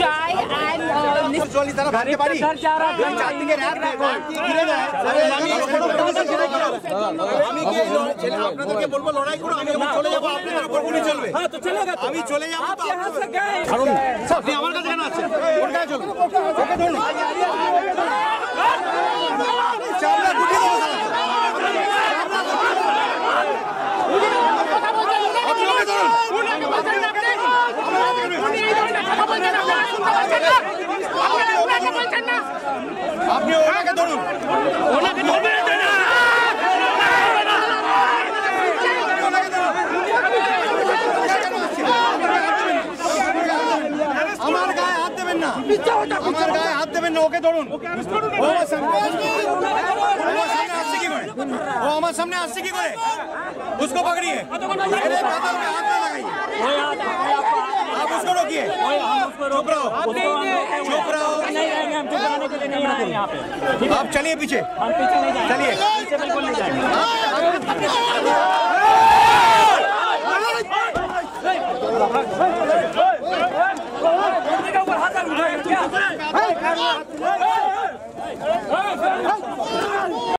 try and उसको पकड़िए, आप उसको रोकिए, चुप रहो, आप चलिए पीछे, चलिए, बिल्कुल नहीं जाएंगे।